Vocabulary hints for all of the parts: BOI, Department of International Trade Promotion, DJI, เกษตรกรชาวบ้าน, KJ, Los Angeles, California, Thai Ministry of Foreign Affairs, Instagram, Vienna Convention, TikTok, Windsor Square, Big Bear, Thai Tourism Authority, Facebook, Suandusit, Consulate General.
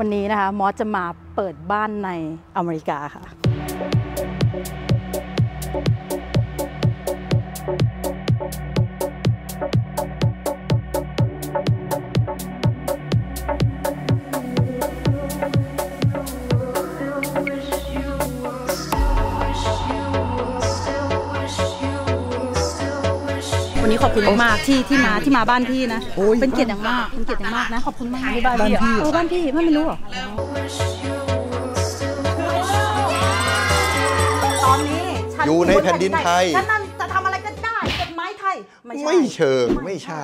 วันนี้นะคะมอสจะมาเปิดบ้านในอเมริกาค่ะวันนี้ขอบคุณมากที่มาบ้านพี่นะเป็นเกียรติอย่างมากนะขอบคุณมากที่บ้านพี่ไม่รู้หรอตอนนี้อยู่ในแผ่นดินไทยฉันนั่นจะทำอะไรก็ได้กฎหมายไทยไม่เชิงไม่ใช่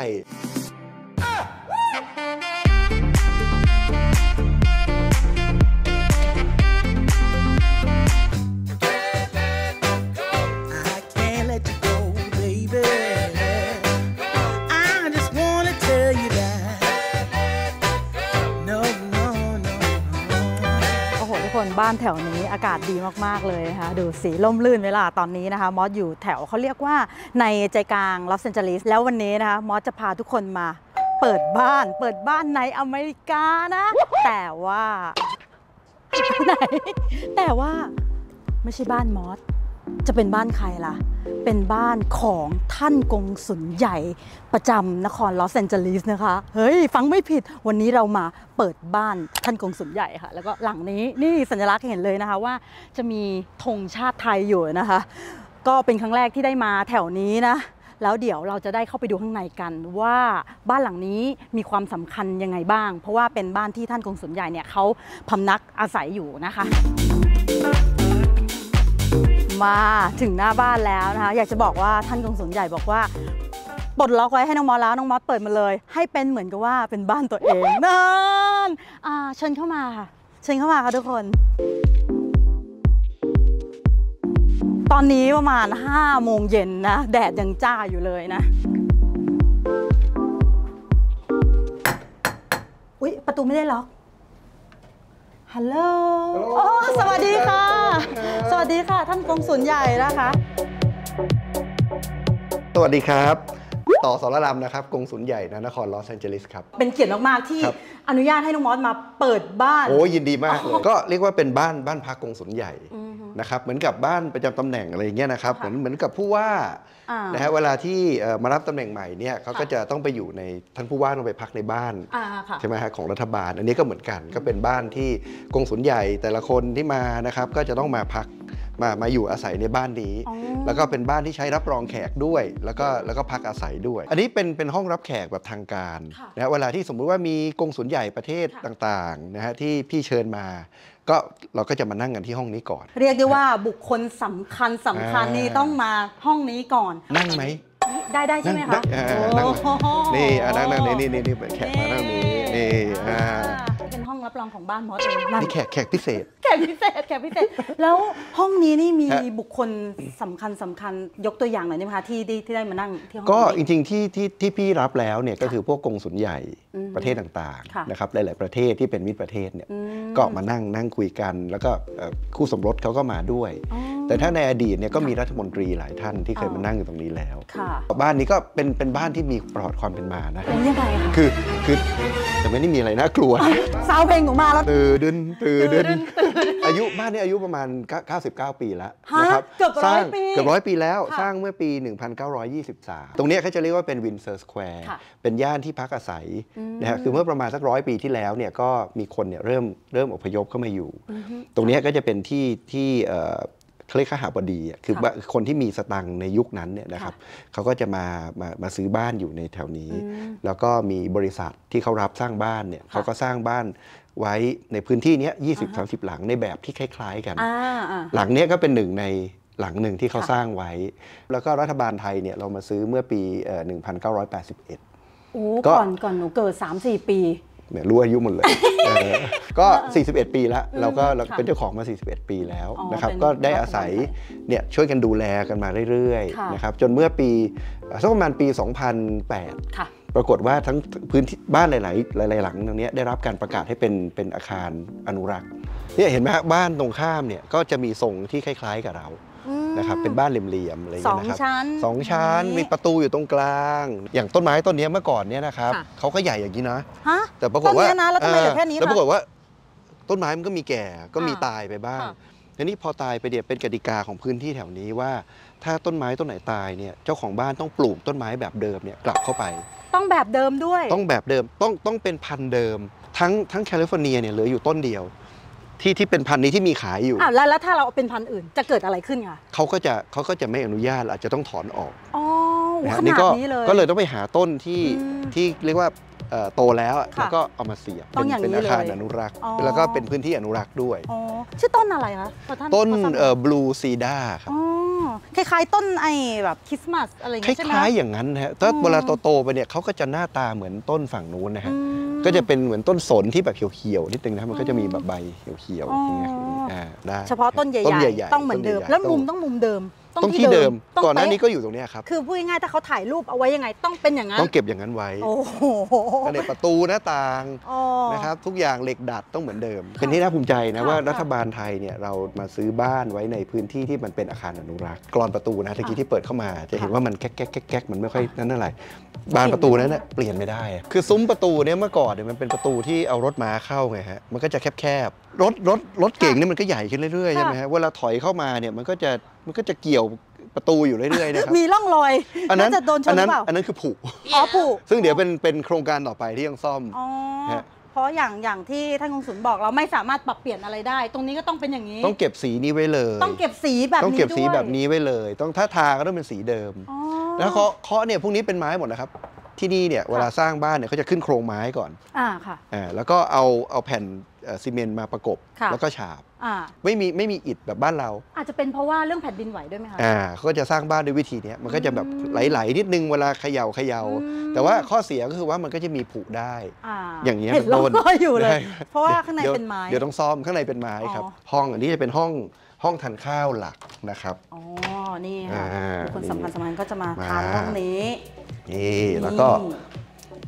บ้านแถวนี้อากาศดีมากๆเลยนะคะดูสีร่มรื่นเวลาตอนนี้นะคะมอสอยู่แถวเขาเรียกว่าในใจกลางลอสแอนเจลิสแล้ววันนี้นะคะมอสจะพาทุกคนมาเปิดบ้านในอเมริกานะแต่ว่าไม่ใช่บ้านมอสจะเป็นบ้านใครล่ะเป็นบ้านของท่านกงสุลใหญ่ประจำนครลอสแอนเจลิสนะคะเฮ้ยฟังไม่ผิดวันนี้เรามาเปิดบ้านท่านกงสุลใหญ่ค่ะแล้วก็หลังนี้นี่สัญลักษณ์เห็นเลยนะคะว่าจะมีธงชาติไทยอยู่นะคะก็เป็นครั้งแรกที่ได้มาแถวนี้นะแล้วเดี๋ยวเราจะได้เข้าไปดูข้างในกันว่าบ้านหลังนี้มีความสำคัญยังไงบ้างเพราะว่าเป็นบ้านที่ท่านกงสุลใหญ่เนี่ยเขาพำนักอาศัยอยู่นะคะมาถึงหน้าบ้านแล้วนะคะอยากจะบอกว่าท่านกงสุลใหญ่บอกว่าปลดล็อกไว้ให้น้องมอสแล้วน้องมอสเปิดมาเลยให้เป็นเหมือนกับว่าเป็นบ้านตัวเองนั่นเชิญเข้ามาค่ะทุกคนตอนนี้ประมาณ5 โมงเย็นนะแดดยังจ้าอยู่เลยนะอุ๊ยประตูไม่ได้ล็อกฮัลโหลสวัสดีค่ะท่านกงสุลใหญ่นะคะสวัสดีครับต่อสรรามนะครับกงสุลใหญ่นครลอสแอนเจลิสครับเป็นเกียรติมากๆที่อนุญาตให้น้องมอสมาเปิดบ้านโอ้ยินดีมากเลยก็เรียกว่าเป็นบ้านพักกงสุลใหญ่นะครับเหมือนกับบ้านประจำตำแหน่งอะไรอย่างเงี้ยนะครับเหมือนกับผู้ว่านะฮะเวลาที่มารับตำแหน่งใหม่เนี่ยเขาก็จะต้องไปอยู่ในท่านผู้ว่าต้องไปพักในบ้านใช่ไหมฮะของรัฐบาลอันนี้ก็เหมือนกันก็เป็นบ้านที่กงสุลใหญ่แต่ละคนที่มานะครับก็จะต้องมาพักมาอยู่อาศัยในบ้านนี้แล้วก็เป็นบ้านที่ใช้รับรองแขกด้วยแล้วก็พักอาศัยด้วยอันนี้เป็นห้องรับแขกแบบทางการนะเวลาที่สมมุติว่ามีกงสุลใหญ่ประเทศต่างๆนะฮะที่พี่เชิญมาก็เราก็จะมานั่งกันที่ห้องนี้ก่อนเรียกได้ว่าบุคคลสำคัญนี่ต้องมาห้องนี้ก่อนนั่งไหมได้ใช่ไหมคะนี่นั่งนี่แขกมานั่งนี้นี่เป็นห้องรับรองของบ้านมอสเองนี่แขกพิเศษแล้วห้องนี้นี่มีบุคคลสำคัญยกตัวอย่างหน่อยได้ไหมคะที่ได้มานั่งที่ห้องก็จริงๆที่พี่รับแล้วเนี่ยก็คือพวกกงสุลใหญ่ประเทศต่างๆนะครับหลายๆประเทศที่เป็นมิตรประเทศเนี่ยก็มานั่งคุยกันแล้วก็คู่สมรสเขาก็มาด้วยแต่ถ้าในอดีตเนี่ยก็มีรัฐมนตรีหลายท่านที่เคยมานั่งอยู่ตรงนี้แล้วบ้านนี้ก็เป็นบ้านที่มีประวัติความเป็นมานะเป็นยังไงคะคือแต่ไม่ได้มีอะไรน่ากลัวซาวเพลงออกมาแล้วตื่นอายุบ้านนี้อายุประมาณ99ปีแล้วนะครับเกือบร้อยปีแล้วสร้างเมื่อปี1923ตรงนี้เขาจะเรียกว่าเป็นวินเซอร์สแควร์เป็นย่านที่พักอาศัยนะฮะคือเมื่อประมาณสัก100 ปีที่แล้วเนี่ยก็มีคนเนี่ยเริ่มอพยพเข้ามาอยู่ตรงนี้ก็จะเป็นที่เขาเรียกข้าหาบดีคือคนที่มีสตังค์ในยุคนั้นเนี่ยนะครับเขาก็จะมาซื้อบ้านอยู่ในแถวนี้แล้วก็มีบริษัทที่เขารับสร้างบ้านเนี่ยเขาก็สร้างบ้านไว้ในพื้นที่นี้ 20-30 หลังในแบบที่คล้ายๆกันหลังนี้ก็เป็นหนึ่งในหลังหนึ่งที่เขาสร้างไว้แล้วก็รัฐบาลไทยเนี่ยเรามาซื้อเมื่อปี 1981 โอ้ก่อนหนูเกิด 3-4 ปีเนี่ยรู้อายุหมดเลยก็41 ปีแล้วเราเป็นเจ้าของมา41 ปีแล้วนะครับก็ได้อาศัยเนี่ยช่วยกันดูแลกันมาเรื่อยๆนะครับจนเมื่อปีสักประมาณปี 2008 ปรากฏว่าทั้งพื้นที่บ้านหลายหลังตรงนี้ได้รับการประกาศให้เป็นอาคารอนุรักษ์เนี่ยเห็นไหมครับบ้านตรงข้ามเนี่ยก็จะมีทรงที่คล้ายๆกับเรานะครับเป็นบ้านเหลี่ยมๆอะไรอย่างเงี้ยนะครับ2 ชั้นมีประตูอยู่ตรงกลางอย่างต้นไม้ต้นนี้เมื่อก่อนเนี่ยนะครับเขาก็ใหญ่อย่างนี้นะแต่ปรากฏว่าแล้วปรากฏว่า ต้นไม้มันก็มีแก่ก็มีตายไปบ้างทีนี้พอตายไปเดี๋ยวเป็นกติกาของพื้นที่แถวนี้ว่าถ้าต้นไม้ต้นไหนตายเนี่ยเจ้าของบ้านต้องปลูกต้นไม้แบบเดิมเนี่ยกลับเข้าไปต้องแบบเดิมด้วยต้องแบบเดิมต้องเป็นพันธุ์เดิมทั้งแคลิฟอร์เนียเนี่ยเหลืออยู่ต้นเดียวที่เป็นพันธุ์นี้ที่มีขายอยู่อ้าวแล้วถ้าเราเป็นพันธุ์อื่นจะเกิดอะไรขึ้นคะเขาก็จะไม่อนุญาตอาจจะต้องถอนออกอ๋อขนาดนี้เลยก็เลยต้องไปหาต้นที่เรียกว่าโตแล้วแล้วก็เอามาเสียบเป็นอาคารอนุรักษ์แล้วก็เป็นพื้นที่อนุรักษ์ด้วยชื่อต้นอะไรคะต้นบลูซีดาครับคล้ายๆต้นไอ้แบบคริสต์มาสอะไรอย่างเงี้ยใช่ไหมคล้ายๆอย่างนั้นฮะถ้าเวลาโตๆไปเนี่ยเขาก็จะหน้าตาเหมือนต้นฝั่งนู้นนะฮะก็จะเป็นเหมือนต้นสนที่แบบเขียวๆนิดนึงนะมันก็จะมีแบบใบเขียวๆอย่างเงี้ยได้เฉพาะต้นใหญ่ๆต้องเหมือนเดิมแล้วมุมต้องมุมเดิมต้องที่เดิมก่อนหน้านี้ก็อยู่ตรงนี้ครับคือพูดง่ายๆถ้าเขาถ่ายรูปเอาไว้ยังไงต้องเป็นอย่างนั้นต้องเก็บอย่างนั้นไว้โอ้โหในประตูหน้าต่างนะครับทุกอย่างเหล็กดัดต้องเหมือนเดิมเป็นที่น่าภูมิใจนะว่ารัฐบาลไทยเนี่ยเรามาซื้อบ้านไว้ในพื้นที่ที่มันเป็นอาคารอนุรักษ์กรอนประตูนะตะกี้ที่เปิดเข้ามาจะเห็นว่ามันแก๊กแก๊กมันไม่ค่อยนั่นอะไรบานประตูนั้นเปลี่ยนไม่ได้คือซุ้มประตูเนี่ยเมื่อก่อนเนี่ยมันเป็นประตูที่เอารถม้าเข้าไงฮะมันก็จะแคบๆรถเก่งนี่มันก็ใหญ่ขึ้นเรื่อยๆใช่ไหมฮะเวลาถอยเข้ามาเนี่ยมันก็จะเกี่ยวประตูอยู่เรื่อยๆนะครับมีร่องรอยอันนั้นจะโดนชนหรือเปล่าอันนั้นคือผุอ๋อผุซึ่งเดี๋ยวเป็นโครงการต่อไปที่ยังซ่อมเพราะอย่างที่ท่านกงสุลบอกเราไม่สามารถปรับเปลี่ยนอะไรได้ตรงนี้ก็ต้องเป็นอย่างนี้ต้องเก็บสีนี้ไว้เลยต้องเก็บสีแบบนี้ด้วยต้องเก็บสีแบบนี้ไว้เลยต้องท่าทางก็ต้องเป็นสีเดิมแล้วเคาะเนี่ยพวกนี้เป็นไม้หมดนะครับที่นี่เนี่ยเวลาสร้างบ้านเนี่ยเขาจะขึ้นโครงไม้ก่อนค่ะแล้วก็เอาแผ่นซีเมนต์มาประกบแล้วก็ฉาบไม่มีอิฐแบบบ้านเราอาจจะเป็นเพราะว่าเรื่องแผ่นดินไหวด้วยไหมคะเขาก็จะสร้างบ้านด้วยวิธีนี้มันก็จะแบบไหลๆนิดนึงเวลาเขย่าแต่ว่าข้อเสียก็คือว่ามันก็จะมีผุได้อย่างเงี้ยมันโดนอยู่เลยเพราะว่าข้างในเป็นไม้เดี๋ยวต้องซ่อมข้างในเป็นไม้ครับห้องอันนี้จะเป็นห้องทานข้าวหลักนะครับอ๋อนี่ค่ะคนสำคัญก็จะมาทานห้องนี้นี่แล้วก็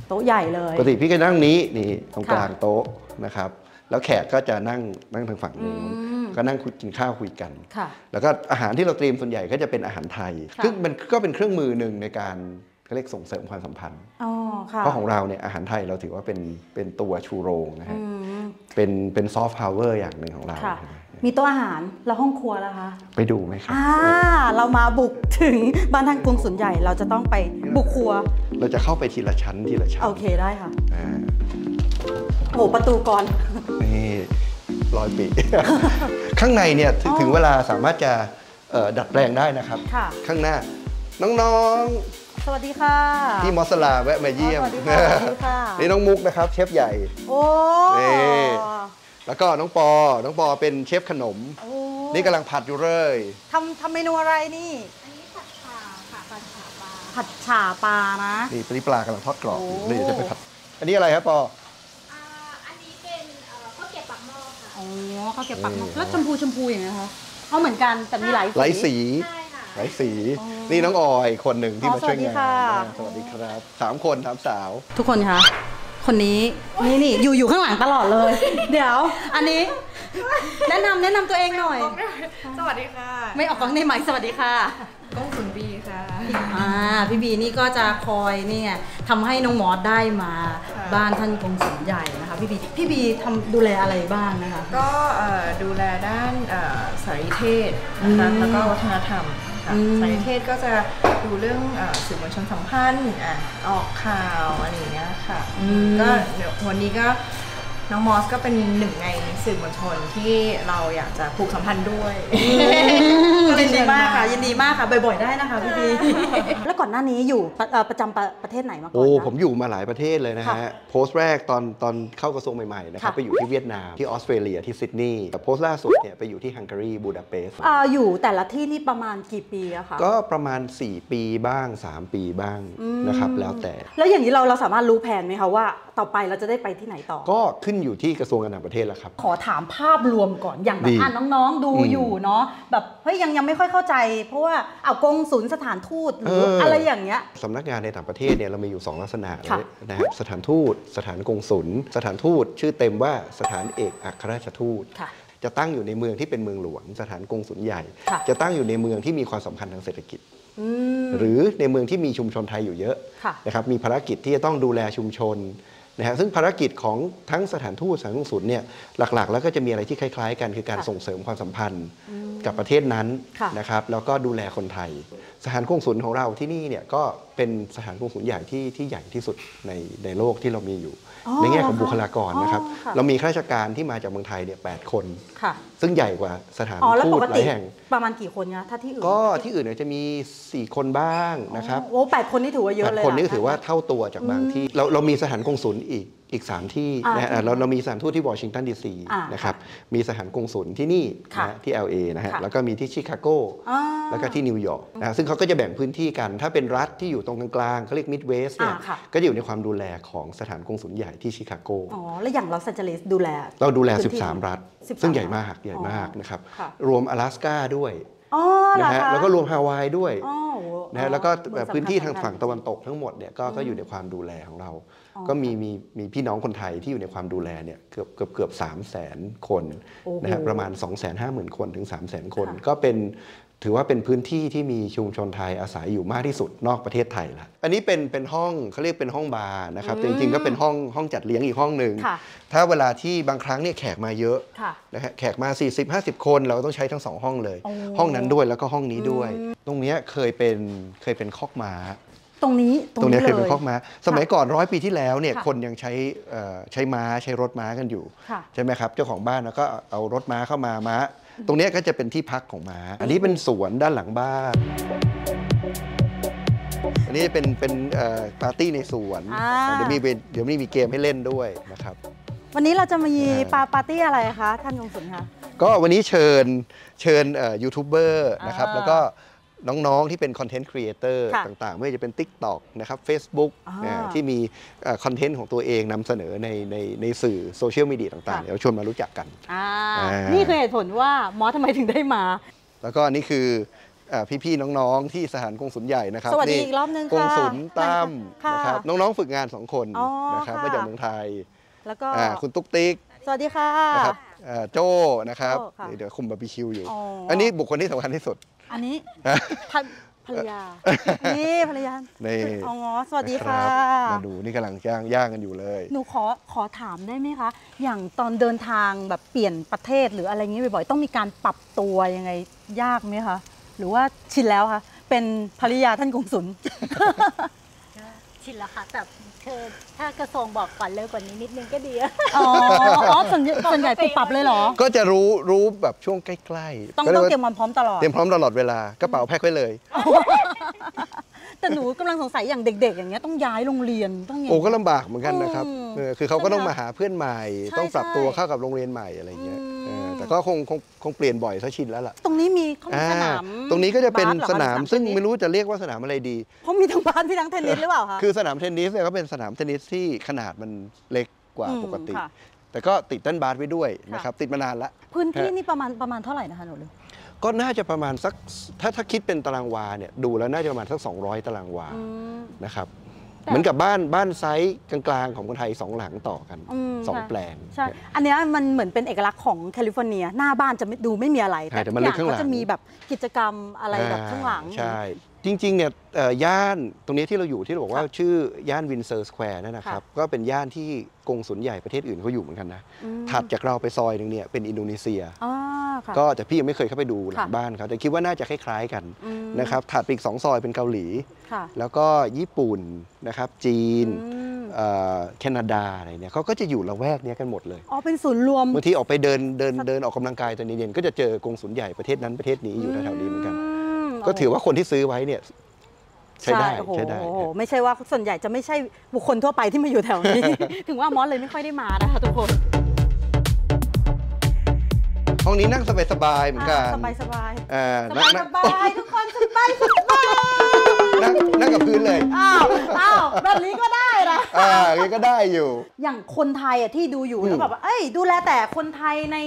โต๊ะใหญ่เลยปกติพี่ก็นั่งนี้นี่ตรงกลางโต๊ะนะครับแล้วแขกก็จะนั่งทางฝั่งนู้นก็นั่งกินข้าวคุยกันแล้วก็อาหารที่เราเตรียมส่วนใหญ่ก็จะเป็นอาหารไทยซึ่งมันก็เป็นเครื่องมือหนึ่งในการเรียกส่งเสริมความสัมพันธ์เพราะของเราเนี่ยอาหารไทยเราถือว่าเป็นตัวชูโรงนะฮะเป็นซอฟต์พาวเวอร์อย่างหนึ่งของเรามีโต๊ะอาหารแล้วห้องครัวล่ะคะไปดูไหมครับเรามาบุกถึงบ้านท่านกงสุลใหญ่เราจะต้องไปบุกครัวเราจะเข้าไปทีละชั้นโอเคได้ค่ะโอ้ประตูก่อนนี่รอยปีข้างในเนี่ยถึงเวลาสามารถจะดัดแปลงได้นะครับข้างหน้าน้องๆสวัสดีค่ะที่มอสลาแวะมาเยี่ยมนี่น้องมุกนะครับเชฟใหญ่โอ้แล้วก็น้องปอเป็นเชฟขนมนี่กำลังผัดอยู่เลยทำเมนูอะไรนี่อันนี้ผัดฉ่าค่ะผัดฉ่าปลานะนี่ปลากำลังทอดกรอบนี่จะไปผัดอันนี้อะไรครับปออันนี้เป็นข้าวเกรี๊ยวปากหม้อค่ะอ๋อข้าวเกรี๊ยวปากหม้อแล้วชมพูอย่างไรคะเขาเหมือนกันแต่มีหลายสีใช่ค่ะหลายสีนี่น้องออยคนหนึ่งที่มาช่วยงานสวัสดีครับ3 คน 3 สาวทุกคนคะคนนี้นี่อยู่ข้างหลังตลอดเลยเดี๋ยวอันนี้แนะนำตัวเองหน่อยสวัสดีค่ะไม่ออกกล้องได้ไหมสวัสดีค่ะกงสุลบีค่ะพี่บีนี่ก็จะคอยเนี่ยทำให้น้องมอสได้มาบ้านท่านกงสุลใหญ่นะคะพี่บีทำดูแลอะไรบ้างนะคะก็ดูแลด้านสารเทศนะคะแล้วก็วัฒนธรรมสารเทศก็จะดูเรื่องสื่อมวลชนสัมพันธ์ออกข่าวอะไรอย่างเงี้ยค่ะก็วันนี้ก็น้องมอสก็เป็นหนึ่งในสื่อมวลชนที่เราอยากจะผูกสัมพันธ์ด้วยยินดีมากค่ะบ่อยๆได้นะคะพี่บีแล้วก่อนหน้านี้อยู่ประจำประเทศไหนมาก่อนโอ้ผมอยู่มาหลายประเทศเลยนะฮะโพสต์แรกตอนเข้ากระทรวงใหม่ๆนะครับไปอยู่ที่เวียดนามที่ออสเตรเลียที่ซิดนีย์โพสต์ล่าสุดเนี่ยไปอยู่ที่ฮังการีบูดาเปสต์อยู่แต่ละที่นี่ประมาณกี่ปีอะคะก็ประมาณ4ปีบ้าง3ปีบ้างนะครับแล้วแต่แล้วอย่างนี้เราสามารถรู้แผนไหมคะว่าต่อไปเราจะได้ไปที่ไหนต่อก็ขึ้นอยู่ที่กระทรวงการต่างประเทศแล้วครับขอถามภาพรวมก่อนอย่างแบบน้องๆดูอยู่เนาะแบบเฮ้ยยังไม่ค่อยเข้าใจเพราะว่าเอากงสุลสถานทูตหรืออะไรอย่างเงี้ยสำนักงานในต่างประเทศเนี่ยเรามีอยู่2ลักษณะนะครับสถานทูตสถานกงสุลสถานทูตชื่อเต็มว่าสถานเอกอัครราชทูตจะตั้งอยู่ในเมืองที่เป็นเมืองหลวงสถานกงสุลใหญ่จะตั้งอยู่ในเมืองที่มีความสำคัญทางเศรษฐกิจหรือในเมืองที่มีชุมชนไทยอยู่เยอะนะครับมีภารกิจที่จะต้องดูแลชุมชน นะฮะซึ่งภารกิจของทั้งสถานทูตสถานกงสุลเนี่ยหลักๆแล้วก็จะมีอะไรที่คล้ายๆกันคือการส่งเสริมความสัมพันธ์กับประเทศนั้นนะครับแล้วก็ดูแลคนไทยสถานกงสุลของเราที่นี่เนี่ยก็เป็นสถานกงสุลใหญ่ที่ใหญ่ที่สุดในโลกที่เรามีอยู่ในแง่ของบุคลากรนะครับเรามีข้าราชการที่มาจากเมืองไทยเนี่ย8 คนซึ่งใหญ่กว่าสถานทูตหลายแห่งประมาณกี่คนนะถ้าที่อื่นก็ที่อื่นเนี่ยจะมี4 คนบ้างนะครับโอ้8 คนนี่ถือว่าเยอะเลย8 คนนี่ถือว่าเท่าตัวจากบางที่เรามีสถานกงสุลอีก3 ที่นะเรามีสถานทูตที่วอชิงตันดีซีนะครับมีสถานกงสุลที่นี่ที่ LA นะฮะแล้วก็มีที่ชิคาโกแล้วก็ที่นิวยอร์กนะซึ่งเขาก็จะแบ่งพื้นที่กันถ้าเป็นรัฐที่อยู่ตรงกลางๆเขาเรียกมิดเวสต์เนี่ยก็อยู่ในความดูแลของสถานกงสุลใหญ่ที่ชิคาโกอ๋อแล้วอย่างลอสแอนเจลิสดูแลเราดูแล13 รัฐซึ่งใหญ่มากนะครับรวมอลาสก้าด้วยนะฮะแล้วก็รวมฮาวายด้วยนะฮะแล้วก็พื้นที่ทางฝั่งตะวันตกทั้งหมดเนี่ยก็อยู่ในความดูแลของเราก็มีพี่น้องคนไทยที่อยู่ในความดูแลเนี่ยเกือบ 300,000 คนนะฮะประมาณ 250,000 คนถึง 300,000 คนก็เป็นถือว่าเป็นพื้นที่ที่มีชุมชนไทยอาศัยอยู่มากที่สุดนอกประเทศไทยละอันนี้เป็นห้องเขาเรียกเป็นห้องบาร์นะครับจริงๆก็เป็นห้องจัดเลี้ยงอีกห้องหนึ่งถ้าเวลาที่บางครั้งเนี่ยแขกมาเยอะนะฮะแขกมา40-50 คนเราต้องใช้ทั้ง2 ห้องเลยห้องนั้นด้วยแล้วก็ห้องนี้ด้วยตรงนี้เคยเป็นคอกม้าตรงนี้เคยเป็นคอกม้าสมัยก่อน100 ปีที่แล้วเนี่ยคนยังใช้ม้าใช้รถม้ากันอยู่ใช่ไหมครับเจ้าของบ้านแล้วก็เอารถม้าเข้ามาม้าตรงนี้ก็จะเป็นที่พักของม้าอันนี้เป็นสวนด้านหลังบ้านอันนี้เป็นปาร์ตี้ในสวนเดี๋ยวนี้มีเกมให้เล่นด้วยนะครับวันนี้เราจะมีปาร์ตี้อะไรคะท่านกงสุลคะก็วันนี้เชิญยูทูบเบอร์นะครับแล้วก็น้องๆที่เป็นคอนเทนต์ครีเอเตอร์ต่างๆไม่ว่าจะเป็น TikTok นะครับ Facebook ที่มีคอนเทนต์ของตัวเองนำเสนอในสื่อโซเชียลมีเดียต่างๆเดี๋ยวชวนมารู้จักกันนี่คือเหตุผลว่ามอสทำไมถึงได้มาแล้วก็นี่คือพี่ๆน้องๆที่สถานกงสุลใหญ่นะครับสวัสดีอีกรอบนึงค่ะกงสุลตั้มนะครับน้องๆฝึกงาน2 คนนะครับมาจากเมืองไทยแล้วก็คุณตุ๊กติ๊กสวัสดีค่ะนะครับโจ้นะครับเดี๋ยวคุมบาร์บีคิวอยู่อันนี้บุคคลที่สำคัญที่สุดอันนี้ภรรยานี่ภรรยานี่อ๋อสวัสดีค่ะมาดูนี่กำลังย่างกันอยู่เลยหนูขอถามได้ไหมคะอย่างตอนเดินทางแบบเปลี่ยนประเทศหรืออะไรอย่างนี้บ่อยๆต้องมีการปรับตัวยังไงยากไหมคะหรือว่าชินแล้วคะเป็นภรรยาท่านกงสุลชินแล้วค่ะแต่คือถ้ากระทรวงบอกก่อนเร็วกว่านี้นิดนึงก็ดีอ๋อส่วนใหญ่ปรับเลยเหรอก็จะรู้แบบช่วงใกล้ๆต้องเตรียมความพร้อมตลอดเตรียมพร้อมตลอดเวลากระเป๋าแพ็คไว้เลยแต่หนูกำลังสงสัยอย่างเด็กๆอย่างเงี้ยต้องย้ายโรงเรียนต้องโอ้ก็ลำบากเหมือนกันนะครับคือเขาก็ต้องมาหาเพื่อนใหม่ต้องปรับตัวเข้ากับโรงเรียนใหม่อะไรเงี้ยแต่ก็คงเปลี่ยนบ่อยซะชินแล้วล่ะตรงนี้มีสนามตรงนี้ก็จะเป็นสนามซึ่งไม่รู้จะเรียกว่าสนามอะไรดีเพราะมีทั้งบาสทั้งเทนนิสหรือเปล่าคะคือสนามเทนนิสเนี่ยก็เป็นสนามเทนนิสที่ขนาดมันเล็กกว่าปกติแต่ก็ติดต้นบาสไว้ด้วยนะครับติดมานานละพื้นที่นี่ประมาณเท่าไหร่นะคะหนูลืมก็น่าจะประมาณสักถ้าคิดเป็นตารางวาเนี่ยดูแล้วน่าจะประมาณสัก200 ตารางวานะครับเหมือนกับบ้านไซส์กลางๆของคนไทย2 หลังต่อกัน2 แปลงใช่อันนี้มันเหมือนเป็นเอกลักษณ์ของแคลิฟอร์เนียหน้าบ้านจะดูไม่มีอะไรแต่ทุกอย่างก็จะมีแบบกิจกรรมอะไรแบบข้างหลังใช่จริงๆเนี่ยย่านตรงนี้ที่เราอยู่ที่เราบอกว่าชื่อย่านวินเซอร์สแควร์นั่นนะครับก็เป็นย่านที่กงสุลใหญ่ประเทศอื่นเขาอยู่เหมือนกันนะถัดจากเราไปซอยนึงเนี่ยเป็นอินโดนีเซียก็แต่พี่ยังไม่เคยเข้าไปดูหลังบ้านเขาแต่คิดว่าน่าจะคล้ายๆกันนะครับถัดไปอีก2 ซอยเป็นเกาหลีแล้วก็ญี่ปุ่นนะครับจีนแคนาดาอะไรเนี่ยเขาก็จะอยู่ละแวกนี้กันหมดเลยอ๋อเป็นศูนย์รวมบางทีออกไปเดินออกกำลังกายตอนเย็นก็จะเจอกงสุลใหญ่ประเทศนั้นประเทศนี้อยู่แถวๆนี้เหมือนกันก็ถือว่าคนที่ซื้อไว้เนี่ยใช้ได้ไม่ใช่ว่าส่วนใหญ่จะไม่ใช่บุคคลทั่วไปที่มาอยู่แถวนี้ถึงว่ามอสเลยไม่ค่อยได้มานะคะทุกคนห้องนี้นั่งสบายๆเหมือนกันสบายทุกคนสบายนั่งกับพื้นเลยอ้าวแบบนี้ก็ได้นะนี่ก็ได้อยู่อย่างคนไทยอ่ะที่ดูอยู่แล้วแบบว่าเอ้ยดูแลแต่คนไทยใน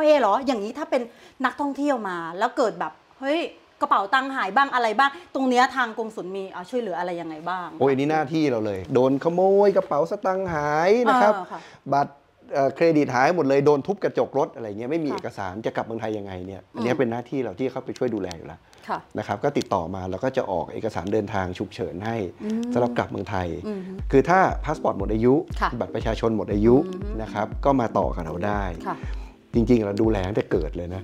LA เหรออย่างนี้ถ้าเป็นนักท่องเที่ยวมาแล้วเกิดแบบเฮ้ยกระเป๋าตังหายบ้างอะไรบ้างตรงเนี้ยทางกงสุลมีช่วยเหลืออะไรยังไงบ้างโอ้ยนี่หน้าที่เราเลยโดนขโมยกระเป๋าสตังหายนะครับบัตร เครดิตหายหมดเลยโดนทุบกระจกรถอะไรเงี้ยไม่มีเอกสารจะกลับเมืองไทยยังไงเนี่ยอันนี้เป็นหน้าที่เราที่เข้าไปช่วยดูแลอยู่แล้วนะครับก็ติดต่อมาแล้วก็จะออกเอกสารเดินทางฉุกเฉินให้สำหรับกลับเมืองไทยคือถ้าพาสปอร์ตหมดอายุบัตรประชาชนหมดอายุนะครับก็มาต่อกับเราได้จริงๆเราดูแลตั้งแต่เกิดเลยนะ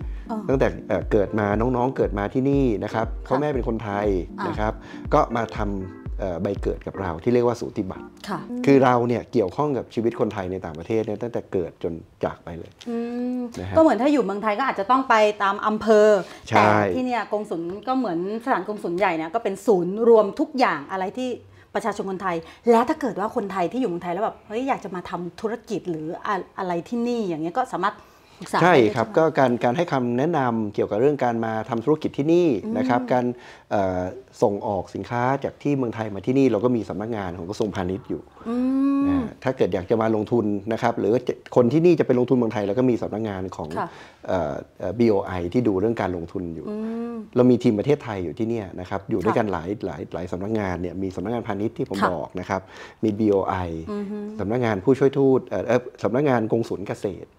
ตั้งแต่เกิดมาน้องๆเกิดมาที่นี่นะครับพ่อแม่เป็นคนไทยนะครับก็มาทำใบเกิดกับเราที่เรียกว่าสูติบัตรคือเราเนี่ยเกี่ยวข้องกับชีวิตคนไทยในต่างประเทศเนี่ยตั้งแต่เกิดจนจากไปเลยก็เหมือนถ้าอยู่เมืองไทยก็อาจจะต้องไปตามอำเภอแต่ที่เนี่ยกงสุลก็เหมือนสถานกงสุลใหญ่เนี่ยก็เป็นศูนย์รวมทุกอย่างอะไรที่ประชาชนคนไทยและถ้าเกิดว่าคนไทยที่อยู่เมืองไทยแล้วแบบเฮ้ยอยากจะมาทำธุรกิจหรืออะไรที่นี่อย่างเงี้ยก็สามารถใช่ครับก็การให้คำแนะนำเกี่ยวกับเรื่องการมาทำธุรกิจที่นี่นะครับการส่งออกสินค้าจากที่เมืองไทยมาที่นี่เราก็มีสำนักงานของกระทรวงพาณิชย์อยู่ถ้าเกิดอยากจะมาลงทุนนะครับหรือคนที่นี่จะไปลงทุนเมืองไทยเราก็มีสำนักงานของ BOI ที่ดูเรื่องการลงทุนอยู่เรามีทีมประเทศไทยอยู่ที่นี่นะครับอยู่ด้วยกันหลายสำนักงานเนี่ยมีสำนักงานพาณิชย์ที่ผมบอกนะครับมี BOI สำนักงานผู้ช่วยทูตสำนักงานกงสุลเกษตร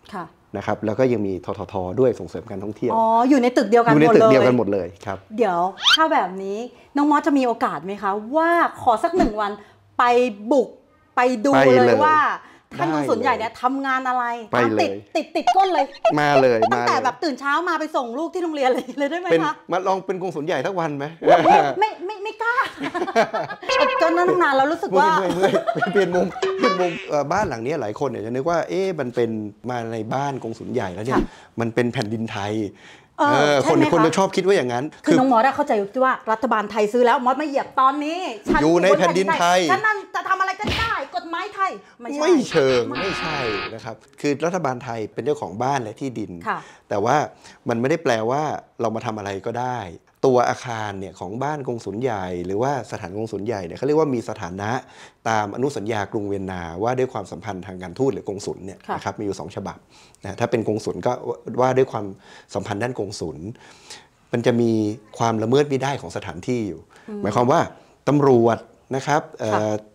นะครับแล้วก็ยังมีททท.ด้วยส่งเสริมการท่องเที่ยวอ๋ออยู่ในตึกเดียวกันหมดเลยอยู่ในตึกเดียวกันหมดเลยครับเดี๋ยวถ้าแบบนี้น้องมอสจะมีโอกาสไหมคะว่าขอสักหนึ่งวันไปบุกไปดูเลยว่าท่านกงสุลใหญ่เนี่ยทำงานอะไรติดก้นเลยมาเลยตั้งแต่แบบตื่นเช้ามาไปส่งลูกที่โรงเรียนเลยได้ไหมคะมาลองเป็นกงสุลใหญ่สักวันไหมไม่กล้าจนนานๆเรารู้สึกว่าเปลี่ยนมุมบ้านหลังนี้หลายคนเนี่ยจะนึกว่าเอ๊ะมันเป็นมาในบ้านกงสุลใหญ่แล้วเนี่ยมันเป็นแผ่นดินไทยคนจะชอบคิดว่าอย่างนั้นคือน้องมอสเข้าใจว่ารัฐบาลไทยซื้อแล้วมอสมาเหยียบตอนนี้อยู่ในแผ่นดินไทยฉันนั่นจะทำอะไรก็ได้กฎหมายไทยไม่เชิงไม่ใช่นะครับคือรัฐบาลไทยเป็นเจ้าของบ้านและที่ดินแต่ว่ามันไม่ได้แปลว่าเรามาทำอะไรก็ได้ตัวอาคารเนี่ยของบ้านกงสุลใหญ่หรือว่าสถานกงสุลใหญ่เนี่ยเขาเรียกว่ามีสถานะตามอนุสัญญากรุงเวียนนาว่าด้วยความสัมพันธ์ทางการทูตหรือกงสุลเนี่ยนะครับมีอยู่2ฉบับนะถ้าเป็นกงสุลก็ว่าด้วยความสัมพันธ์ด้านกงสุลมันจะมีความละเมิดไม่ได้ของสถานที่อยู่หมายความว่าตำรวจนะครับ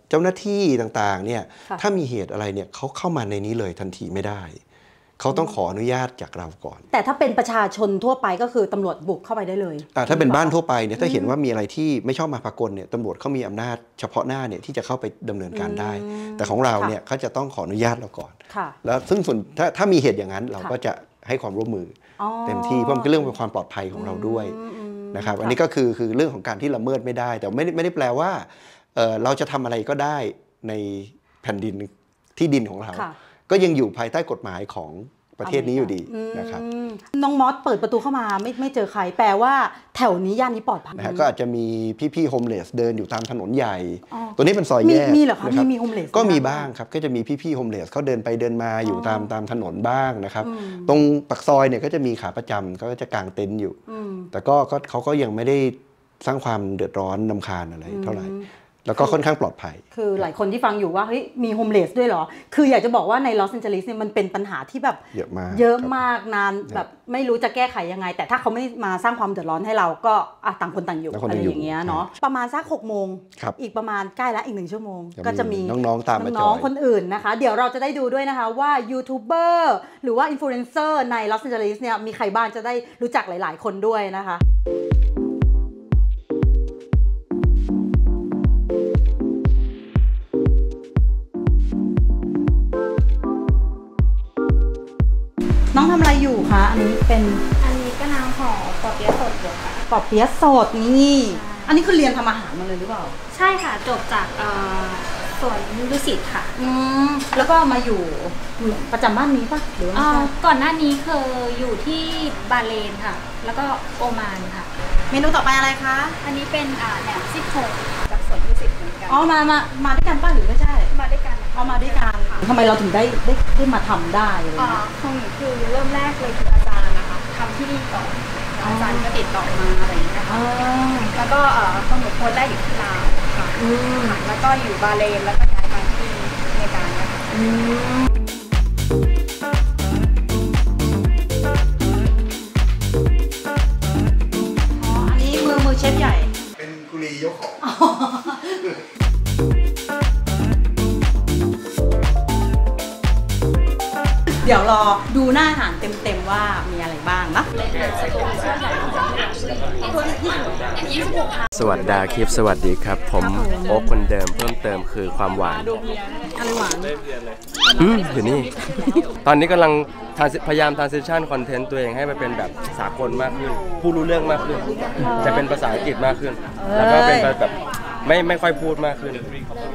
เจ้าหน้าที่ต่างๆเนี่ยถ้ามีเหตุอะไรเนี่ยเขาเข้ามาในนี้เลยทันทีไม่ได้เขาต้องขออนุญาตจากเราก่อนแต่ถ้าเป็นประชาชนทั่วไปก็คือตำรวจบุกเข้าไปได้เลยถ้าเป็นบ้านทั่วไปเนี่ยถ้าเห็นว่ามีอะไรที่ไม่ชอบมาพากลเนี่ยตำรวจเขามีอำนาจเฉพาะหน้าเนี่ยที่จะเข้าไปดำเนินการได้แต่ของเราเนี่ยเขาจะต้องขออนุญาตเราก่อนแล้วซึ่งส่วนถ้ามีเหตุอย่างนั้นเราก็จะให้ความร่วมมือเต็มที่เพราะมันเป็นเรื่องความปลอดภัยของเราด้วยนะครับอันนี้ก็คือเรื่องของการที่ละเมิดไม่ได้แต่ไม่ได้แปลว่าเราจะทำอะไรก็ได้ในแผ่นดินที่ดินของเราก็ยังอยู่ภายใต้กฎหมายของประเทศนี้อยู่ดีนะครับน้องมอสเปิดประตูเข้ามาไม่เจอใครแปลว่าแถวนี้ย่านนี้ปลอดภัยนะก็อาจจะมีพี่ๆโฮมเลสเดินอยู่ตามถนนใหญ่ตัวนี้เป็นซอยแยกมีเหรอคะมีโฮมเลสก็มีบ้างครับก็จะมีพี่ๆโฮมเลสเขาเดินไปเดินมาอยู่ตามถนนบ้างนะครับตรงปากซอยเนี่ยก็จะมีขาประจำก็จะกางเต็นท์อยู่แต่ก็เขาก็ยังไม่ได้สร้างความเดือดร้อนรำคาญอะไรเท่าไหร่แล้วก็ค่อนข้างปลอดภัยคือหลายคนที่ฟังอยู่ว่าเฮ้ยมีโฮมเลสด้วยเหรอคืออยากจะบอกว่าในลอสแอนเจลิสเนี่ยมันเป็นปัญหาที่แบบเยอะมากนานแบบไม่รู้จะแก้ไขยังไงแต่ถ้าเขาไม่มาสร้างความเดือดร้อนให้เราก็ต่างคนต่างอยู่อะไรอย่างเงี้ยเนาะประมาณสัก6 โมงอีกประมาณใกล้ละอีก1 ชั่วโมงก็จะมีน้องๆตามมาจอยน้องคนอื่นนะคะเดี๋ยวเราจะได้ดูด้วยนะคะว่ายูทูบเบอร์หรือว่าอินฟลูเอนเซอร์ในลอสแอนเจลิสเนี่ยมีใครบ้างจะได้รู้จักหลายๆคนด้วยนะคะน้องทำอะไรอยู่คะอันนี้ก็น้ำห่อปอเปี๊ยะสดอยู่ค่ะปอเปี๊ยะสดนี่อันนี้คือเรียนทำอาหารมาเลยหรือเปล่าใช่ค่ะจบจากสวนดุสิตค่ะแล้วก็มาอยู่ประจำบ้านนี้ปะหรือก่อนหน้านี้เคยอยู่ที่บาเลนค่ะแล้วก็โอมานค่ะเมนูต่อไปอะไรคะอันนี้เป็นแหนมซี่โครงกับสวนดุสิตเหมือนกันอ๋อมาด้วยกันปะหรือไม่ใช่มาด้วยกันเอามาด้วยกันทำไมเราถึงได้มาทำได้เลยของหนูคือเริ่มแรกเลยคืออาจารย์นะคะทำที่นี่ก่อนอาจารย์ก็ติดต่อมาอะไรอย่างเงี้ยนะคะแล้วก็ของหนูโพสต์ได้อยู่ที่ลาวค่ะแล้วก็อยู่บาเลนแล้วก็ย้ายมาที่อเมริกานะคะอ๋ออันนี้มือเชฟใหญ่เป็นกุลียกของ หน้าอาหารเต็มๆว่ามีอะไรบ้างนะสวัสดีคลิปสวัสดีครับผมโอ๊คคนเดิมเพิ่มเติมคือความหวานอะไรหวานอยู่นี่ตอนนี้กำลังพยายาม transition content ตัวเองให้มันเป็นแบบสากลมากขึ้นผู้รู้เรื่องมากขึ้นจะเป็นภาษาอังกฤษมากขึ้นแล้วก็เป็นแบบไม่ค่อยพูดมากขึ้น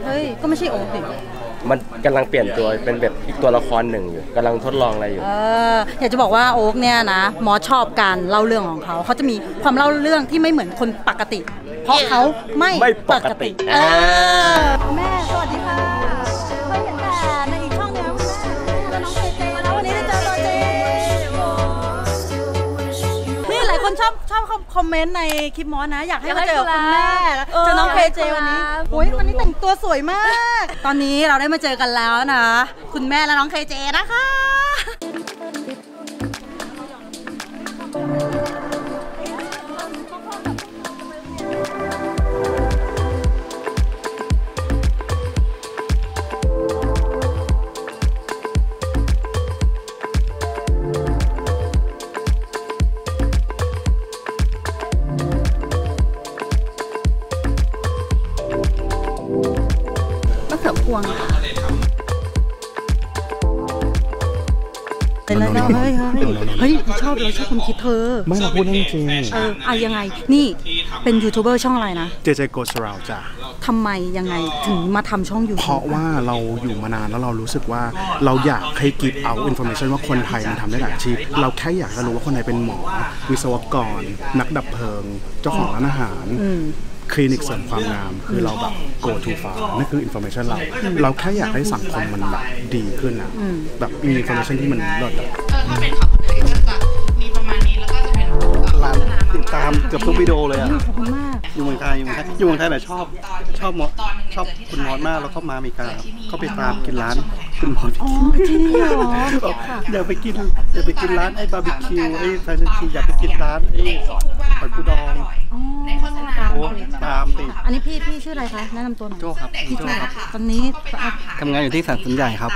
เฮ้ยก็ไม่ใช่โอ๊คสิมันกำลังเปลี่ยนตัวเป็นแบบอีกตัวละครหนึ่งอยู่กำลังทดลองอะไรอยู่อยากจะบอกว่าโอ๊คเนี่ยนะหมอชอบการเล่าเรื่องของเขาเขาจะมีความเล่าเรื่องที่ไม่เหมือนคนปกติเพราะเขาไม่ปกติแม่สวัสดีค่ะเคยเห็นแต่ในอีกช่องแล้วแม่น้องเต้แล้ววันนี้ได้เจอตัวจริงนี่หลายคนชอบคอมเมนต์ในคลิปมอสนะอยากให้มาเจอคุณแม่เจอน้องเพเจวันนี้โอ้ยวันนี้แต่งตัวสวยมากตอนนี้เราได้มาเจอกันแล้วนะคุณแม่และน้องเพเจนะคะเฮ้ยเราชอบคนคิดเธอไม่เราพูดจริงเอายังไงนี่เป็นยูทูบเบอร์ช่องอะไรนะเจเจโกสราวจ้ะทำไมยังไงถึงมาทำช่องยูทูบเพราะว่าเราอยู่มานานแล้วเรารู้สึกว่าเราอยากให้กิฟต์เอาอินโฟเมชันว่าคนไทยมันทำได้หลายอาชีพเราแค่อยากจะรู้ว่าคนไทยเป็นหมอวิศวกรนักดับเพลิงเจ้าของร้านอาหารคลินิกเสริมความงามคือเราแบบ go to far นั่นคือ information เราแค่อยากให้สังคมมันแบบดีขึ้นนะแบบมี information ที่มันลดถ้าเป็นของไทยก็จะมีประมาณนี้แล้วก็จะเป็นร้านติดตามเกือบทุกวิดีโอเลยอ่ะขอบคุณมากอยู่เมืองไทยแบบชอบคุณมอสมากแล้วเข้ามาอเมริกาเขาไปตามกินร้านคุณมอสเดี๋ยวไปกินร้านไอ้บาร์บีคิวไอ้แฟนตาซีอยากไปกินร้านไอ้หอยปูดองตามติดอันนี้พี่ชื่ออะไรคะแนะนำตัวหน่อยโจ้ครับพี่โจ้ครับตอนนี้ทำงานอยู่ที่ศาลสนใหญ่ครับ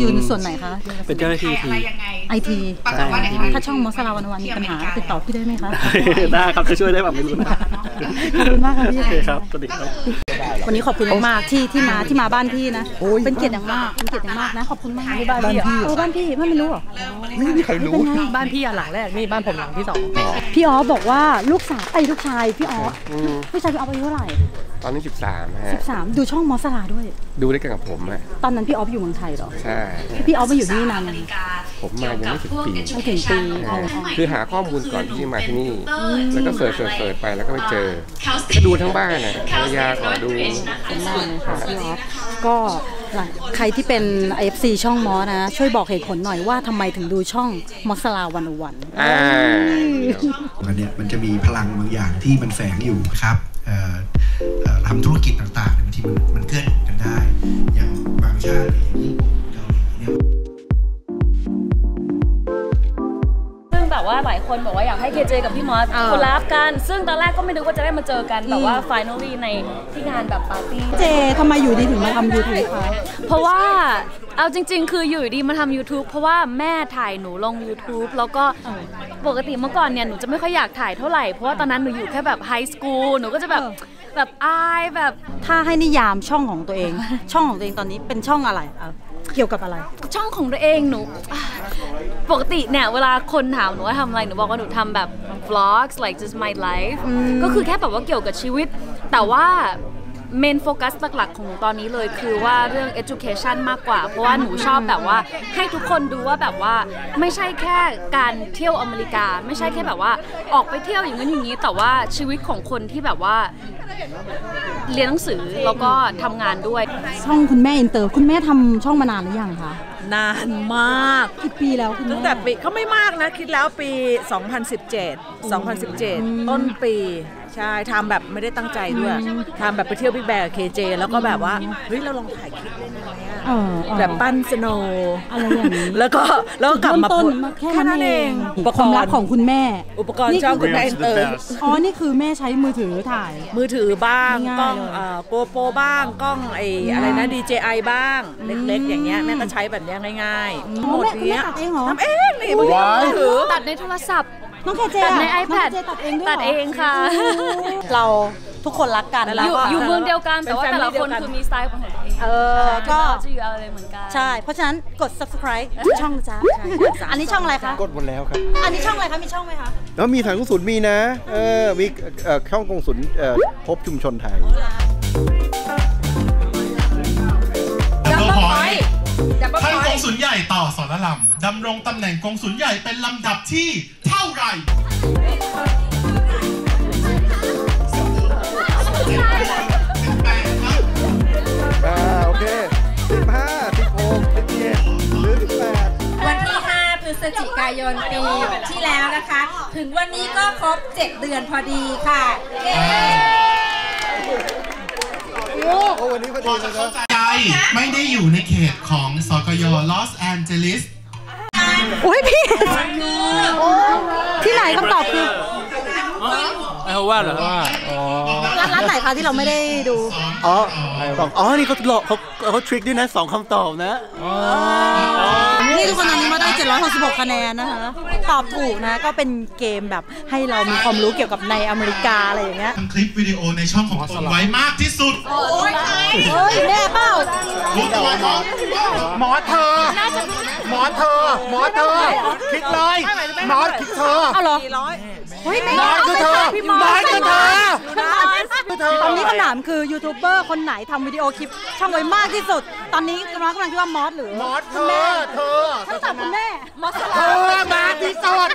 อยู่ในส่วนไหนคะเป็นเจ้าหน้าที่ไอทีถ้าช่องมอสลาวันมีปัญหาติดต่อพี่ได้ไหมคะได้ครับจะช่วยได้แบบไม่รู้นะขอบคุณมากค่ะพี่ครับสวัสดีครับวันนี้ขอบคุณมากที่มาบ้านพี่นะเป็นเกียรติอย่างมากนะขอบคุณมากบ้านพี่ไม่รู้หรอไม่มีใครรู้บ้านพี่หลังแรกนี่บ้านผมหลังที่สองพี่อ๋อบอกว่าลูกชายพี่อ๋ออายุเท่าไหร่ตอนนี้13ฮะ13ดูช่องมอสลาด้วยดูได้กับผมฮะตอนนั้นพี่ออฟอยู่เมืองไทยหรอใช่พี่ออฟมาอยู่ที่นี่นานผมมายังไม่ถึงปีคือหาข้อมูลก่อนที่จะมาที่นี่แล้วก็เสิร์ชไปแล้วก็ไปเจอดูทั้งบ้านนะภรรยาก็ดูก็ใครที่เป็น FC ช่องมอนะช่วยบอกเหตุผลหน่อยว่าทำไมถึงดูช่องมอสลา101อันเนี้ยมันจะมีพลังบางอย่างที่มันแฝงอยู่ครับทำธุรกิจต่างๆบางทีมันเกื้อหนุนกันได้อย่างบางชาติญี่ปุ่นเกาหลีเนี่ยซึ่งแบบว่าหลายคนบอกว่าอยากให้เคเจกับพี่มอสคอลแลบกันซึ่งตอนแรกก็ไม่นึกว่าจะได้มาเจอกันแต่ว่า finally ในที่งานแบบปาร์ตี้เจทำไมอยู่ดีถึงมาทำ YouTube คะเพราะว่าเอาจริงๆคืออยู่ดีมาทำ YouTube เพราะว่าแม่ถ่ายหนูลง YouTube แล้วก็ปกติเมื่อก่อนเนี่ยหนูจะไม่ค่อยอยากถ่ายเท่าไหร่เพราะว่าตอนนั้นหนูอยู่แค่แบบไฮสคูลหนูก็จะแบบอายแบบถ้าให้นิยามช่องของตัวเอง ช่องของตัวเองตอนนี้เป็นช่องอะไรเกี่ยวกับอะไรช่องของตัวเองหนูปกติเนี่ยเวลาคนถามหนูว่าทำอะไรหนูบอกว่าหนูทำแบบ vlogs like just my life ก็คือแค่แบบว่าเกี่ยวกับชีวิตแต่ว่าเมนโฟกัสหลักๆของหนูตอนนี้เลยคือว่าเรื่อง education มากกว่าเพราะว่าหนูชอบแบบว่าให้ทุกคนดูว่าแบบว่าไม่ใช่แค่การเที่ยวอเมริกาไม่ใช่แค่แบบว่าออกไปเที่ยวอย่างนั้นอย่างนี้แต่ว่าชีวิตของคนที่แบบว่าเรียนหนังสือแล้วก็ทำงานด้วยช่องคุณแม่อินเตอร์คุณแม่ทำช่องมานานหรือยังคะนานมากกี่ปีแล้วตั้งแต่ปีเขาไม่มากนะคิดแล้วปี2017ต้นปีใช่ทำแบบไม่ได้ตั้งใจด้วยทำแบบไปเที่ยวBig Bear กับ KJ แล้วก็แบบว่าเฮ้ยเราลองถ่ายคลิปเล่นอะไรเงี้ย แบบปั้นสโนว์อะไรอย่างนี้แล้วก็กลับมาปุ่นแค่นั้นเองความลับของคุณแม่อุปกรณ์ช่างคุณแม่เติมอ๋อนี่คือแม่ใช้มือถือถ่ายมือถือบ้างกล้องโกโปรบ้างกล้องไอ้อะไรนะ DJI บ้างเล็กๆอย่างเงี้ยแม่ก็ใช้แบบนี้ง่ายๆหมดเนี้ยตัดเองเหรอตัดเองนี่มือถือตัดในโทรศัพท์น้องแคเจตัดใน iPad ตัดเองด้วยตัดเองค่ะเราทุกคนรักกันอยู่เมืองเดียวกันแต่ว่าแต่ละคนคือมีสไตล์ของตัวเองก็จะอยู่อะไรเหมือนกันใช่เพราะฉะนั้นกด subscribe ช่องจ้าอันนี้ช่องอะไรคะกดหมดแล้วครับอันนี้ช่องอะไรคะมีช่องไหมคะแล้วมีทางกงสุลมีนะมีช่องกงสุลพบชุมชนไทยท่านกงสุลใหญ่ต่อสรรามดำรงตำแหน่งกงสุลใหญ่เป็นลำดับที่เท่าไหร่โอเค15 16 17 หรือ 18วันที่ 5 พฤศจิกายนปีที่แล้วนะคะถึงวันนี้ก็ครบ7 เดือนพอดีค่ะเย้วันนี้พอดีนะครับใจไม่ได้อยู่ในเขตของสกย.ลอสแอนเจลิสโอ้ยพี่ที่ไหนคำตอบคือว่าเหรอร้านไหนคะที่เราไม่ได้ดูอ๋อนี่เขาหลอกเขาทริคด้วยนะ2คำตอบนะนี่ทุกคนตอนนี้มาได้766คะแนนนะคะตอบถูกนะก็เป็นเกมแบบให้เรามีความรู้เกี่ยวกับในอเมริกาอะไรอย่างเงี้ยทำคลิปวิดีโอในช่องของตนไว้มากที่สุดโอ้ยเฮ้ยแม่เป้ารู้ตัวหมอเธอหมอเธอคิดเลยหมอคิดเธอเอาหรอน้อยคือเธอตอนนี้คำถามคือยูทูบเบอร์คนไหนทำวิดีโอคลิปช่องไว้มากที่สุดตอนนี้กำลังคิดว่ามอสหรือมอสเธอทั้งสามคุณแม่มอสเธอมาที่สุด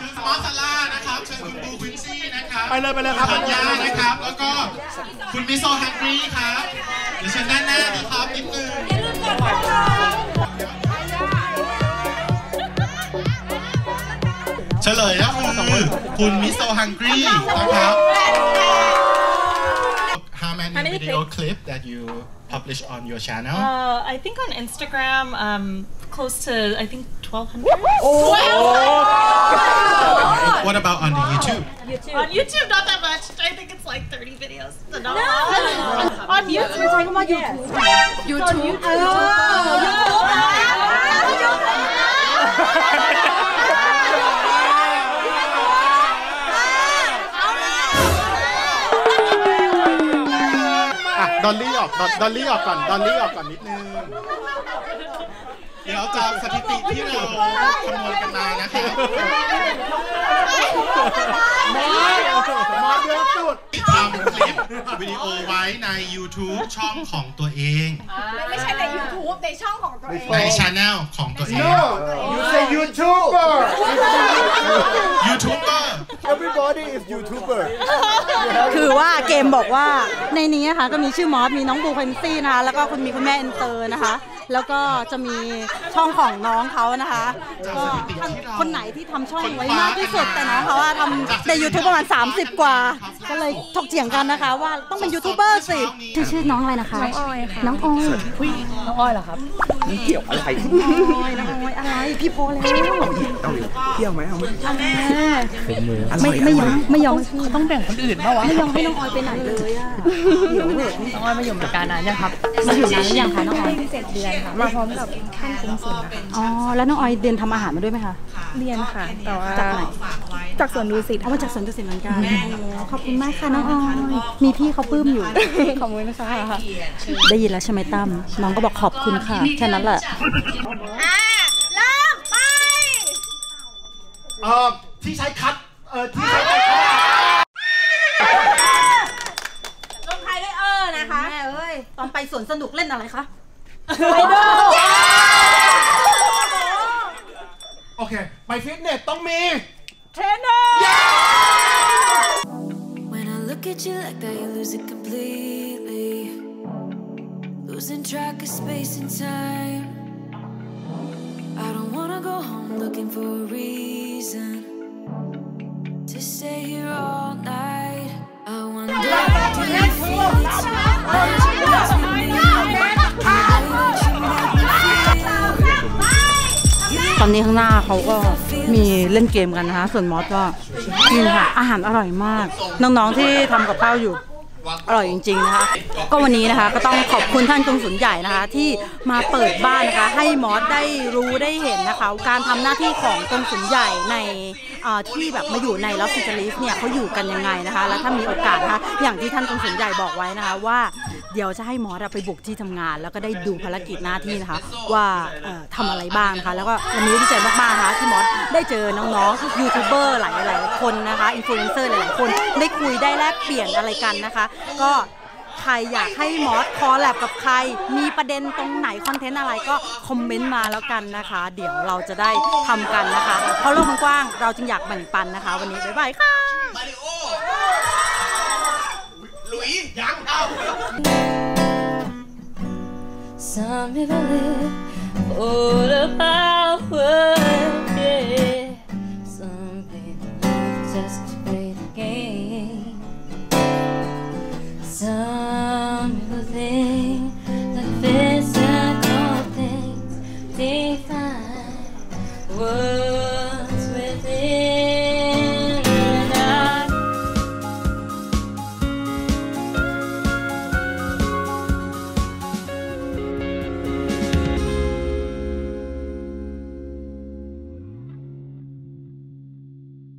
ชื่อมอสซาร่านะครับชื่อคุณบูควินซี่นะครับไปเลยครับปัญญานะครับแล้วก็คุณมิสโซฮังกี้ครับเดี๋ยวเชิญด้านหน้านะครับนิดนึงเฉลยแล้วคือคุณมิสโซฮังกี้นะครับHow many video clips that you publish on your channel? I think on Instagram, close to I think 1,200. Oh! What about on YouTube? On YouTube, not that much. I think it's like 30 videos. So not no. On YouTube, we're talking about YouTube. YouTube. Oh. ดอลลี่ออกก่อนนิดนึงเดี๋ยวจากสถิติที่เราคำนวณกันมานะคะมอสเยอะสุดทำคลิปวิดีโอไว้ใน YouTube ช่องของตัวเองไม่ใช่ใน YouTube ในช่องของตัวเองใน Channel ของตัวเอง You say YouTuber Everybody is YouTuber คือว่าเกมบอกว่าในนี้นะคะก็มีชื่อมอสมีน้องบูควินซี่นะคะแล้วก็คุณแม่เอ็นเตอร์นะคะแล้วก็จะมีช่องของน้องเขานะคะก็คนไหนที่ทำช่องไว้มากที่สุดแต่น้องเขาว่าทำใน YouTube ประมาณ30กว่าก็เลยถกเถียงกันนะคะว่าต้องเป็นยูทูบเบอร์สิชื่อน้องอะไรนะคะน้องออยเหรอครับนี่เกี่ยวอะไรน้องออยอะไรพี่โพแล้วเที่ยวไหมเอาแม่ไม่ยอมเขาต้องแบ่งคนอื่นเปล่าวะไม่ยอมให้น้องออยไปไหนเลยอ่ะน้องออยมาอยู่กับการนั้นยังครับมาอยู่นานหรือยังคะน้องออย7 เดือนมาพร้อมกับท่านกงสุลค่ะอ๋อแล้วน้องออยเรียนทำอาหารมาด้วยไหมคะเรียนค่ะแต่ว่าจากไหนจากสวนดุสิตมาจากสวนดุสิตเหมือนกันขอบคุณมากค่ะน้องออยมีพี่เขาปลื้มอยู่ขอบคุณนะคะได้ยินแล้วใช่ไหมตั้มน้องก็บอกขอบคุณค่ะแค่นั้นแหละเริ่มไปที่ใช้คัดที่ใช้คัดลงไทยด้วยนะคะแม่เอ้ยตอนไปสวนสนุกเล่นอะไรคะโอเคไปฟิตเนสต้องมีเทรนเนอร์ When I look at you like that you lose it completely Losing track of space and time I don't wanna go home looking for a reason To stay here all night I wonder do you feel it's right อนนี้ข้างหน้าเขาก็มีเล่นเกมกันนะคะส่วนมอสก็กินค่ะอาหารอร่อยมากน้องๆที่ทำกับข้าวอยู่อร่อยจริงๆนะคะก็วันนี้นะคะก็ต้องขอบคุณท่านกงสุลใหญ่นะคะที่มาเปิดบ้านนะคะให้มอสได้รู้ได้เห็นนะคะการทำหน้าที่ของกงสุลใหญ่ในที่แบบมาอยู่ในลอสแอนเจลิสเนี่ยเขาอยู่กันยังไงนะคะและถ้ามีโอกาสนะคะอย่างที่ท่านกงสุลใหญ่บอกไว้นะคะว่าเดี๋ยวจะให้มอสไปบุกที่ทำงานแล้วก็ได้ดูภารกิจหน้าที่นะคะว่าทำอะไรบ้างนะคะแล้วก็วันนี้ดีใจมากๆนะคะที่มอสได้เจอน้องๆยูทูบเบอร์หลายๆคนนะคะอินฟลูเอนเซอร์หลายๆคนได้คุยได้แลกเปลี่ยนอะไรกันนะคะก็ใครอยากให้มอสคอลแลบกับใครมีประเด็นตรงไหนคอนเทนต์อะไรก็คอมเมนต์มาแล้วกันนะคะเดี๋ยวเราจะได้ทำกันนะคะเพราะโลกมันกว้างเราจึงอยากแบ่งปันนะคะวันนี้บ๊ายบายค่ะลุยยังเอา Some people live for the power